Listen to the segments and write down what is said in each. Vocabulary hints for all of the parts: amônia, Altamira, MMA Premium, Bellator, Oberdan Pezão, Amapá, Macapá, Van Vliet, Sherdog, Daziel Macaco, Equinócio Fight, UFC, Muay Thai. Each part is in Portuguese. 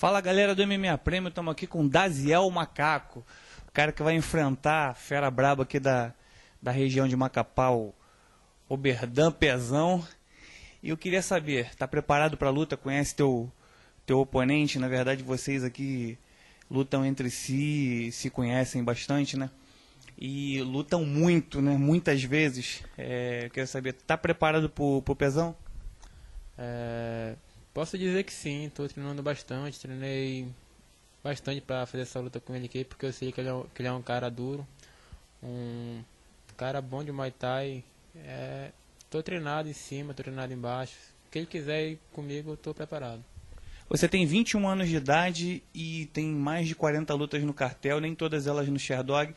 Fala galera do MMA Premium, estamos aqui com Daziel Macaco, o cara que vai enfrentar a fera braba aqui da região de Macapá, o Oberdan Pezão. E eu queria saber, tá preparado para a luta? Conhece teu oponente? Na verdade, vocês aqui lutam entre si, se conhecem bastante, né? E lutam muito, né? Muitas vezes. Eu queria saber, tá preparado pro Pezão? Posso dizer que sim, tô treinando bastante, treinei bastante para fazer essa luta com ele aqui, porque eu sei que ele é um cara duro, um cara bom de Muay Thai. Tô treinado em cima, tô treinado embaixo. O que ele quiser ir comigo, eu tô preparado. Você tem 21 anos de idade e tem mais de 40 lutas no cartel, nem todas elas no Sherdog,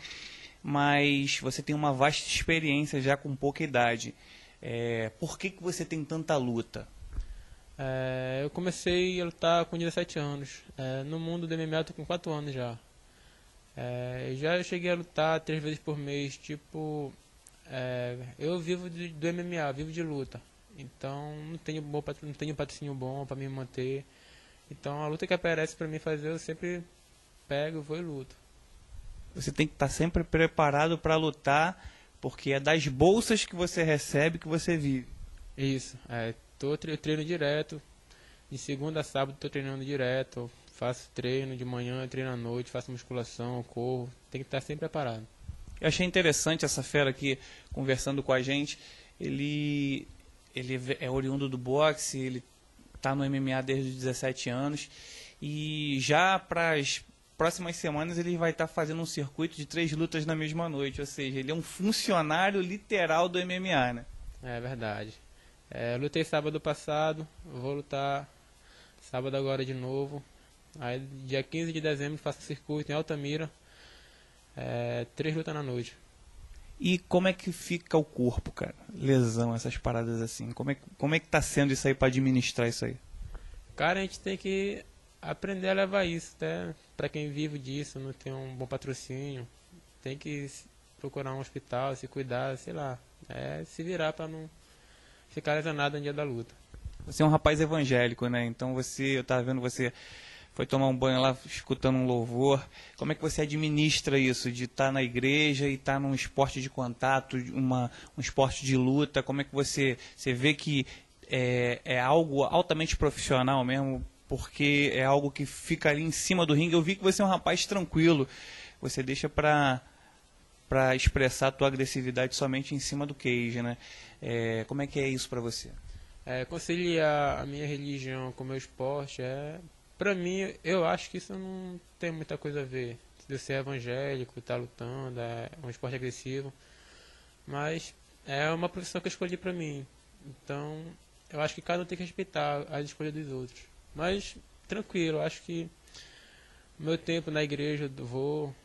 mas você tem uma vasta experiência já com pouca idade. Por que você tem tanta luta? Eu comecei a lutar com 17 anos. No mundo do MMA eu tô com 4 anos já. Eu já cheguei a lutar 3 vezes por mês, tipo... eu vivo do MMA, vivo de luta. Então não tenho patrocínio bom para me manter. Então a luta que aparece para mim fazer, eu sempre pego, vou e luto. Você tem que estar sempre preparado para lutar, porque é das bolsas que você recebe que você vive. Isso, eu treino direto. De segunda a sábado tô treinando direto. Faço treino de manhã, treino à noite, faço musculação, corro. Tem que estar sempre preparado. Eu achei interessante essa fera aqui conversando com a gente. Ele é oriundo do boxe, ele está no MMA desde os 17 anos. E já para as próximas semanas ele vai estar fazendo um circuito de 3 lutas na mesma noite. Ou seja, ele é um funcionário literal do MMA, né? É verdade. Lutei sábado passado, vou lutar sábado agora de novo. Aí, dia 15 de dezembro faço circuito em Altamira. 3 lutas na noite. E como é que fica o corpo, cara? Lesão, essas paradas assim. Como é que tá sendo isso aí pra administrar isso aí? Cara, a gente tem que aprender a levar isso, né? Pra quem vive disso, não tem um bom patrocínio, tem que procurar um hospital, se cuidar, sei lá. Se virar pra não ficar lesionado no dia da luta. Você é um rapaz evangélico, né? Então eu tava vendo você... Foi tomar um banho lá, escutando um louvor. Como é que você administra isso, de estar na igreja e estar num esporte de contato, um esporte de luta? Como é que você vê que é algo altamente profissional mesmo, porque é algo que fica ali em cima do ringue? Eu vi que você é um rapaz tranquilo. Você deixa para expressar a tua agressividade somente em cima do cage, né? Como é que é isso para você? Conciliar a minha religião com o meu esporte Pra mim, eu acho que isso não tem muita coisa a ver. De ser evangélico, tá lutando, é um esporte agressivo. Mas é uma profissão que eu escolhi pra mim. Então, eu acho que cada um tem que respeitar as escolhas dos outros. Mas, tranquilo, eu acho que meu tempo na igreja, eu vou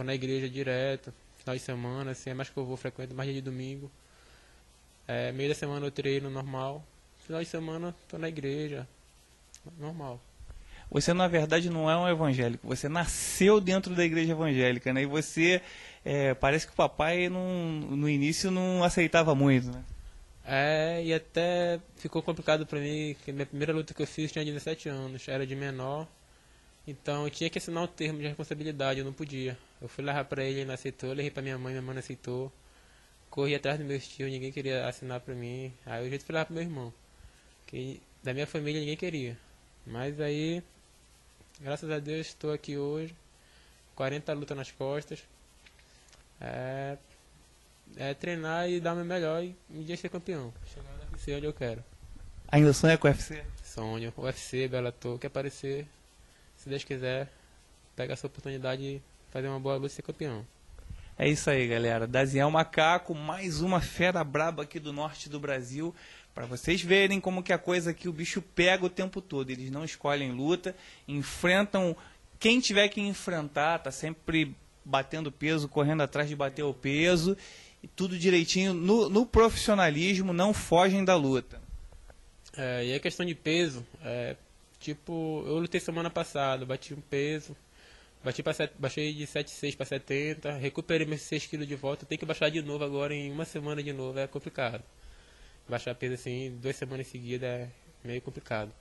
na igreja direto, final de semana, assim, é mais que eu vou frequento, mais dia de domingo. Meio da semana eu treino normal, final de semana tô na igreja, normal. Você, na verdade, não é um evangélico. Você nasceu dentro da igreja evangélica, né? E você... parece que o papai, no início, não aceitava muito, né? E até ficou complicado pra mim, que a minha primeira luta que eu fiz tinha 17 anos. Era de menor. Então, eu tinha que assinar um termo de responsabilidade. Eu não podia. Eu fui lá pra ele, ele não aceitou. Eu liguei pra minha mãe não aceitou. Corri atrás do meu tio, ninguém queria assinar pra mim. Aí, eu já fui lá pro meu irmão. Que da minha família, ninguém queria. Mas aí, graças a Deus, estou aqui hoje, 40 lutas nas costas, treinar e dar o meu melhor e um dia ser campeão, chegar no UFC onde eu quero. Ainda sonha com o UFC? Sonho, UFC, Bellator, quer aparecer, se Deus quiser, pega essa oportunidade e fazer uma boa luta e ser campeão. É isso aí, galera. Daziel Macaco, mais uma fera braba aqui do norte do Brasil, para vocês verem como que a coisa aqui, o bicho pega o tempo todo. Eles não escolhem luta, enfrentam quem tiver que enfrentar, tá sempre batendo peso, correndo atrás de bater o peso, e tudo direitinho no profissionalismo, não fogem da luta. E a questão de peso, tipo, eu lutei semana passada, bati um peso, baixei de 76 para 70, recuperei meus 6 kg de volta, tenho que baixar de novo agora em uma semana de novo, é complicado. Baixar peso assim, 2 semanas seguidas é meio complicado.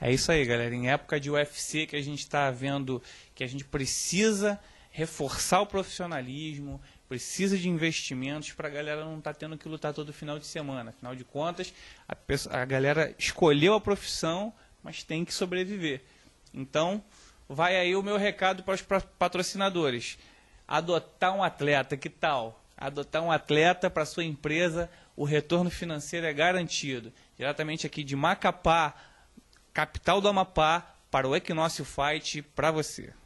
É isso aí, galera. Em época de UFC que a gente está vendo que a gente precisa reforçar o profissionalismo, precisa de investimentos para a galera não estar tendo que lutar todo final de semana. Afinal de contas, a galera escolheu a profissão, mas tem que sobreviver. Então, vai aí o meu recado para os patrocinadores. Adotar um atleta, que tal? Adotar um atleta para sua empresa, o retorno financeiro é garantido. Diretamente aqui de Macapá, capital do Amapá, para o Equinócio Fight, para você.